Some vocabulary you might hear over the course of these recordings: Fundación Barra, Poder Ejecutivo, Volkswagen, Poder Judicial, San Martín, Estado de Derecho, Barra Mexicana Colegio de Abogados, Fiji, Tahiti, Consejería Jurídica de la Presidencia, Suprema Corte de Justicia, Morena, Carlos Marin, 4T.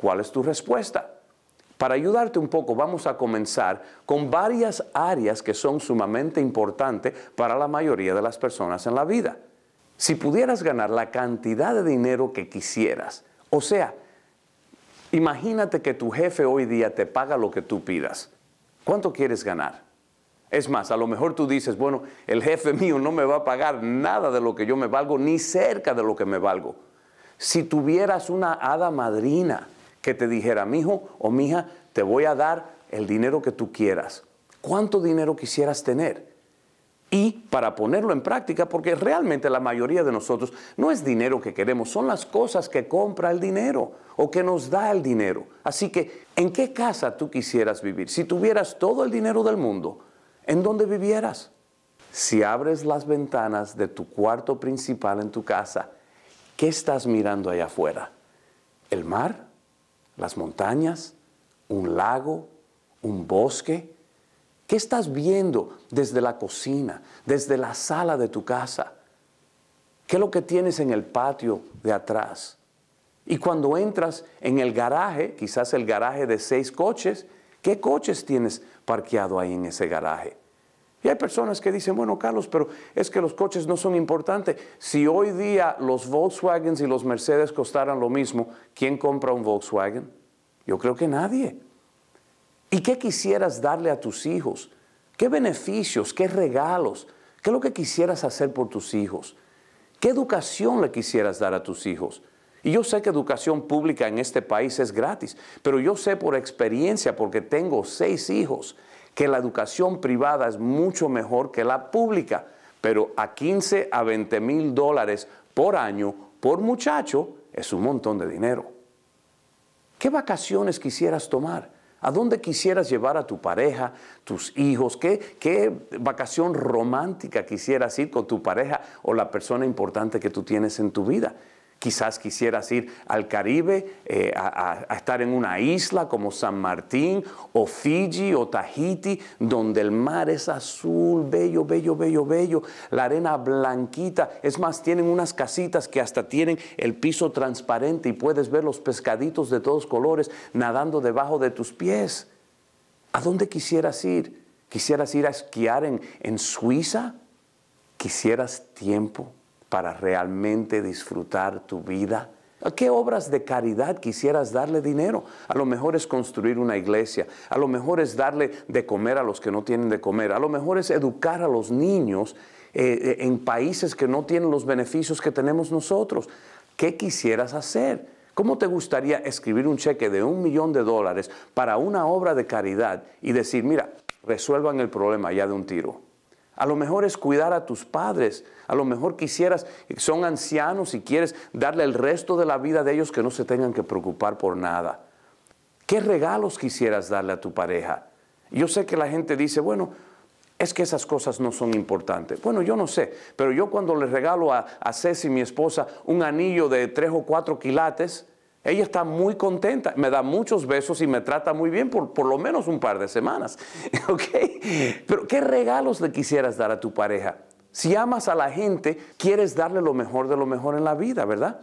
¿Cuál es tu respuesta? Para ayudarte un poco, vamos a comenzar con varias áreas que son sumamente importantes para la mayoría de las personas en la vida. Si pudieras ganar la cantidad de dinero que quisieras, o sea, imagínate que tu jefe hoy día te paga lo que tú pidas. ¿Cuánto quieres ganar? Es más, a lo mejor tú dices, bueno, el jefe mío no me va a pagar nada de lo que yo me valgo, ni cerca de lo que me valgo. Si tuvieras una hada madrina que te dijera, mijo o mija, te voy a dar el dinero que tú quieras. ¿Cuánto dinero quisieras tener? Y para ponerlo en práctica, porque realmente la mayoría de nosotros no es dinero que queremos, son las cosas que compra el dinero o que nos da el dinero. Así que, ¿en qué casa tú quisieras vivir? Si tuvieras todo el dinero del mundo, ¿en dónde vivieras? Si abres las ventanas de tu cuarto principal en tu casa, ¿qué estás mirando allá afuera? ¿El mar? ¿Las montañas? ¿Un lago? ¿Un bosque? ¿Qué estás viendo desde la cocina, desde la sala de tu casa? ¿Qué es lo que tienes en el patio de atrás? Y cuando entras en el garaje, quizás el garaje de 6 coches, ¿qué coches tienes parqueado ahí en ese garaje? Y hay personas que dicen, bueno, Carlos, pero es que los coches no son importantes. Si hoy día los Volkswagen y los Mercedes costaran lo mismo, ¿quién compra un Volkswagen? Yo creo que nadie. ¿Y qué quisieras darle a tus hijos? ¿Qué beneficios? ¿Qué regalos? ¿Qué es lo que quisieras hacer por tus hijos? ¿Qué educación le quisieras dar a tus hijos? Y yo sé que educación pública en este país es gratis, pero yo sé por experiencia, porque tengo 6 hijos, que la educación privada es mucho mejor que la pública, pero a 15 a 20 mil dólares por año, por muchacho, es un montón de dinero. ¿Qué vacaciones quisieras tomar? ¿A dónde quisieras llevar a tu pareja, tus hijos? ¿Qué vacación romántica quisieras ir con tu pareja o la persona importante que tú tienes en tu vida? Quizás quisieras ir al Caribe, a estar en una isla como San Martín o Fiji o Tahiti, donde el mar es azul, bello, bello, bello, bello, la arena blanquita. Es más, tienen unas casitas que hasta tienen el piso transparente y puedes ver los pescaditos de todos colores nadando debajo de tus pies. ¿A dónde quisieras ir? ¿Quisieras ir a esquiar en Suiza? ¿Quisieras tiempo para realmente disfrutar tu vida? ¿A qué obras de caridad quisieras darle dinero? A lo mejor es construir una iglesia, a lo mejor es darle de comer a los que no tienen de comer, a lo mejor es educar a los niños en países que no tienen los beneficios que tenemos nosotros. ¿Qué quisieras hacer? ¿Cómo te gustaría escribir un cheque de $1 millón para una obra de caridad y decir, mira, resuelvan el problema ya de un tiro? A lo mejor es cuidar a tus padres, a lo mejor quisieras, son ancianos y quieres darle el resto de la vida de ellos que no se tengan que preocupar por nada. ¿Qué regalos quisieras darle a tu pareja? Yo sé que la gente dice, bueno, es que esas cosas no son importantes. Bueno, yo no sé, pero yo cuando le regalo a Ceci, mi esposa, un anillo de 3 o 4 quilates, ella está muy contenta, me da muchos besos y me trata muy bien por lo menos un par de semanas. ¿Okay? Pero ¿qué regalos le quisieras dar a tu pareja? Si amas a la gente, quieres darle lo mejor de lo mejor en la vida, ¿verdad?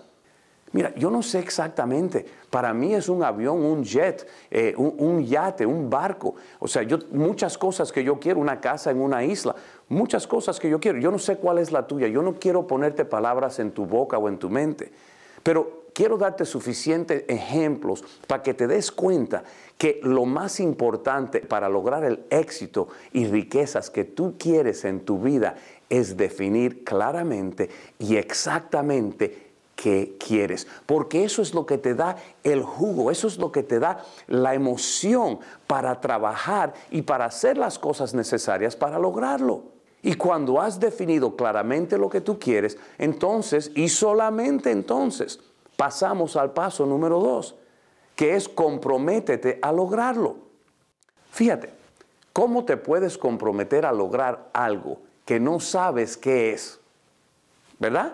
Mira, yo no sé exactamente. Para mí es un avión, un jet, un yate, un barco. O sea, muchas cosas que yo quiero, una casa en una isla, muchas cosas que yo quiero. Yo no sé cuál es la tuya. Yo no quiero ponerte palabras en tu boca o en tu mente. Pero quiero darte suficientes ejemplos para que te des cuenta que lo más importante para lograr el éxito y riquezas que tú quieres en tu vida es definir claramente y exactamente qué quieres. Porque eso es lo que te da el jugo, eso es lo que te da la emoción para trabajar y para hacer las cosas necesarias para lograrlo. Y cuando has definido claramente lo que tú quieres, entonces, y solamente entonces, pasamos al paso número 2, que es comprométete a lograrlo. Fíjate, ¿cómo te puedes comprometer a lograr algo que no sabes qué es? ¿Verdad?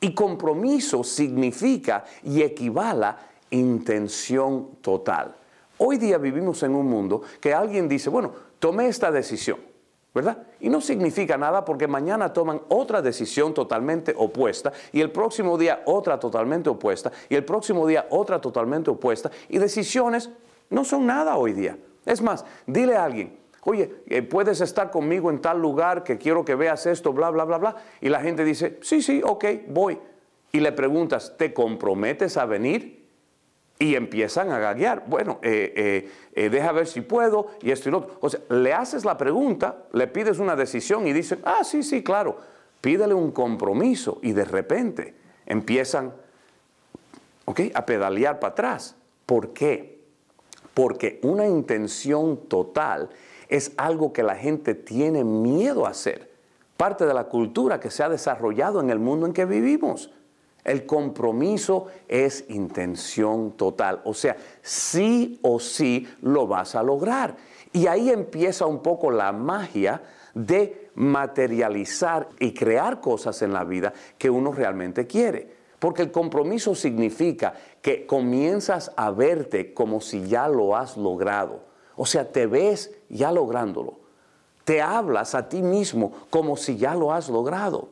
Y compromiso significa y equivale a intención total. Hoy día vivimos en un mundo que alguien dice, bueno, tomé esta decisión. ¿verdad? Y no significa nada porque mañana toman otra decisión totalmente opuesta y el próximo día otra totalmente opuesta y el próximo día otra totalmente opuesta, y decisiones no son nada hoy día. Es más, dile a alguien, oye, puedes estar conmigo en tal lugar que quiero que veas esto, bla, bla, bla, bla, y la gente dice, sí, sí, ok, voy. Y le preguntas, ¿te comprometes a venir? Y empiezan a gaguear. Bueno, deja ver si puedo y esto y lo otro. O sea, le haces la pregunta, le pides una decisión y dicen, ah, sí, sí, claro. Pídele un compromiso y de repente empiezan, ¿okay?, a pedalear para atrás. ¿Por qué? Porque una intención total es algo que la gente tiene miedo a hacer. Parte de la cultura que se ha desarrollado en el mundo en que vivimos. El compromiso es intención total, o sea, sí o sí lo vas a lograr. Y ahí empieza un poco la magia de materializar y crear cosas en la vida que uno realmente quiere. Porque el compromiso significa que comienzas a verte como si ya lo has logrado. O sea, te ves ya lográndolo. Te hablas a ti mismo como si ya lo has logrado.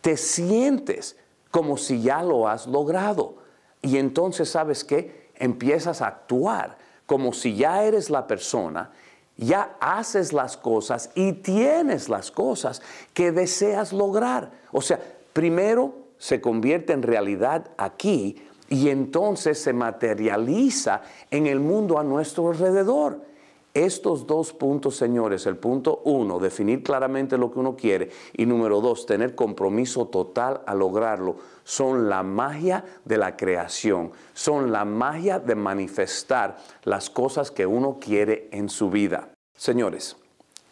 Te sientes como si ya lo has logrado. Y entonces, ¿sabes qué? Empiezas a actuar como si ya eres la persona, ya haces las cosas y tienes las cosas que deseas lograr. O sea, primero se convierte en realidad aquí y entonces se materializa en el mundo a nuestro alrededor. Estos dos puntos, señores, el punto 1, definir claramente lo que uno quiere, y número 2, tener compromiso total a lograrlo, son la magia de la creación, son la magia de manifestar las cosas que uno quiere en su vida. Señores,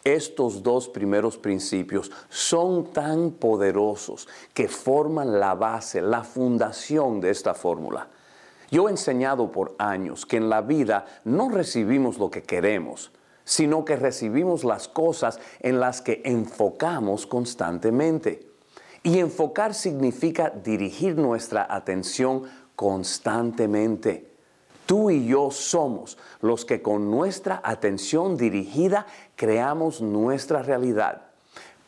estos dos primeros principios son tan poderosos que forman la base, la fundación de esta fórmula. Yo he enseñado por años que en la vida no recibimos lo que queremos, sino que recibimos las cosas en las que enfocamos constantemente. Y enfocar significa dirigir nuestra atención constantemente. Tú y yo somos los que con nuestra atención dirigida creamos nuestra realidad.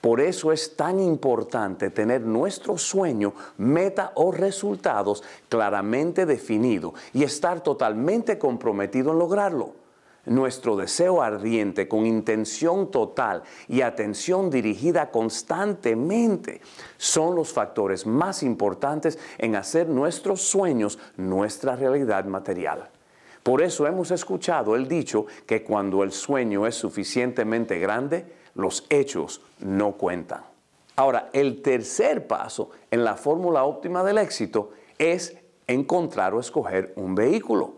Por eso es tan importante tener nuestro sueño, meta o resultados claramente definido y estar totalmente comprometido en lograrlo. Nuestro deseo ardiente con intención total y atención dirigida constantemente son los factores más importantes en hacer nuestros sueños nuestra realidad material. Por eso hemos escuchado el dicho que cuando el sueño es suficientemente grande, los hechos no cuentan. Ahora, el tercer paso en la fórmula óptima del éxito es encontrar o escoger un vehículo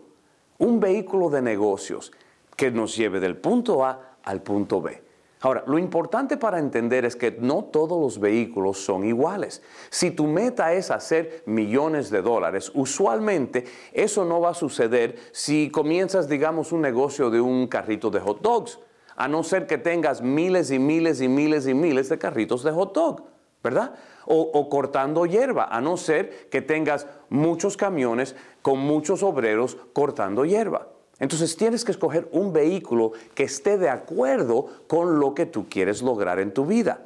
de negocios que nos lleve del punto A al punto B. Ahora, lo importante para entender es que no todos los vehículos son iguales. Si tu meta es hacer millones de dólares, usualmente eso no va a suceder si comienzas, digamos, un negocio de un carrito de hot dogs. A no ser que tengas miles y miles y miles y miles de carritos de hot dog, ¿verdad? O cortando hierba, a no ser que tengas muchos camiones con muchos obreros cortando hierba. Entonces tienes que escoger un vehículo que esté de acuerdo con lo que tú quieres lograr en tu vida.